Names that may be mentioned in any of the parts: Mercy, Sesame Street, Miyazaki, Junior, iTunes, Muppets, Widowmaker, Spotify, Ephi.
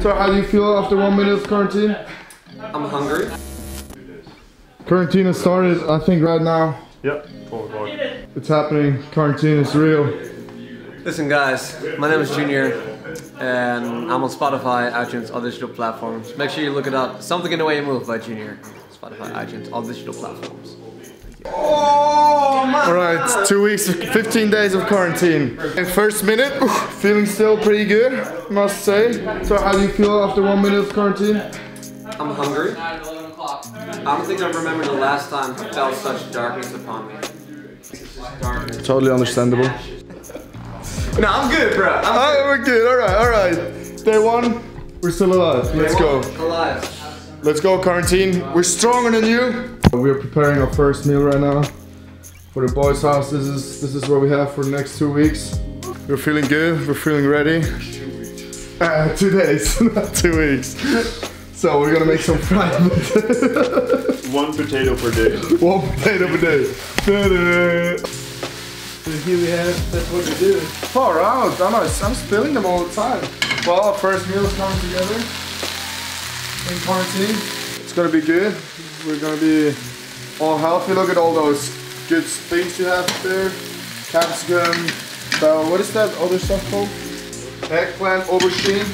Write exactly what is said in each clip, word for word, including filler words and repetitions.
So how do you feel after one minute of quarantine? I'm hungry. Quarantine has started, I think, right now. Yep. It's happening. Quarantine is real. Listen guys, my name is Junior and I'm on Spotify, iTunes, all digital platforms. Make sure you look it up. Something in the Way You Move by Junior. Spotify, iTunes, all digital platforms. Oh my God. All right, two weeks, fifteen days of quarantine. First minute, feeling still pretty good, must say. So how do you feel after one minute of quarantine? I'm hungry. I don't think I remember the last time I felt such darkness upon me. Totally understandable. No, I'm good, bro. I'm all right, we're good. All right, all right. Day one, we're still alive. Let's go. Alive. Let's go, quarantine. We're stronger than you. We're preparing our first meal right now for the boys' house. This is this is what we have for the next two weeks. We're feeling good. We're feeling ready. Uh, two days, not two weeks. So we're gonna make some fried. One potato per day. One potato per day. Ta-da. So here we have. That's what we do. Far out. I'm I'm spilling them all the time. Well, our first meal's coming together. In quarantine. It's gonna be good. We're gonna be all healthy. Look at all those good things you have there. Capsicum, so what is that other stuff called? Eggplant, aubergine.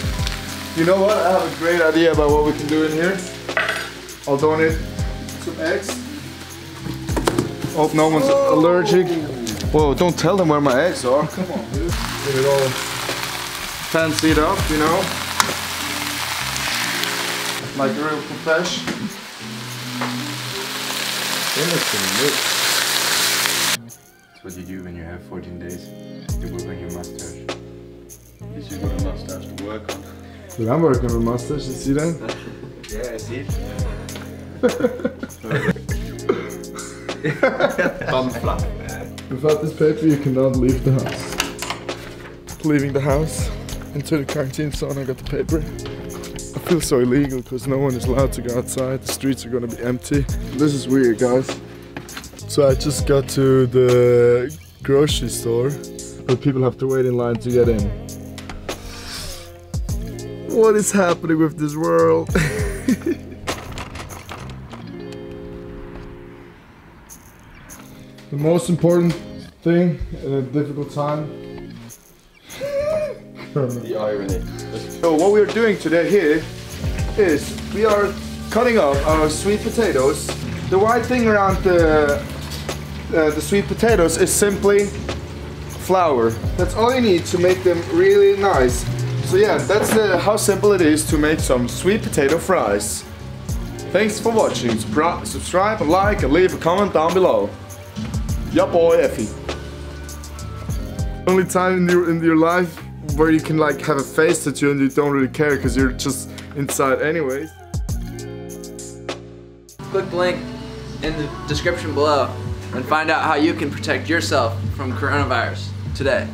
You know what? I have a great idea about what we can do in here. I'll donate some eggs. Hope no one's oh. allergic. Whoa, don't tell them where my eggs are. Come on, dude. Get it all fancied up, you know? Like a real profesh. It's what you do when you have fourteen days. You work on your mustache. This is what a mustache to work on. Dude, I'm working on a mustache, you see that? Yeah, I see it. Thumb flap. Without this paper, you cannot leave the house. Leaving the house into the quarantine zone, I got the paper. I feel so illegal because no one is allowed to go outside. The streets are gonna be empty. This is weird, guys. So I just got to the grocery store, but people have to wait in line to get in. What is happening with this world? The most important thing in a difficult time. The irony. So what we are doing today here is we are cutting up our sweet potatoes. The white thing around the uh, the sweet potatoes is simply flour. That's all you need to make them really nice. So yeah, that's uh, how simple it is to make some sweet potato fries. Thanks for watching. Subri- subscribe, like, and leave a comment down below. Your boy Effie. Only time in your in your life where you can like have a face tattoo and you don't really care because you're just inside anyways. Click the link in the description below and find out how you can protect yourself from coronavirus today.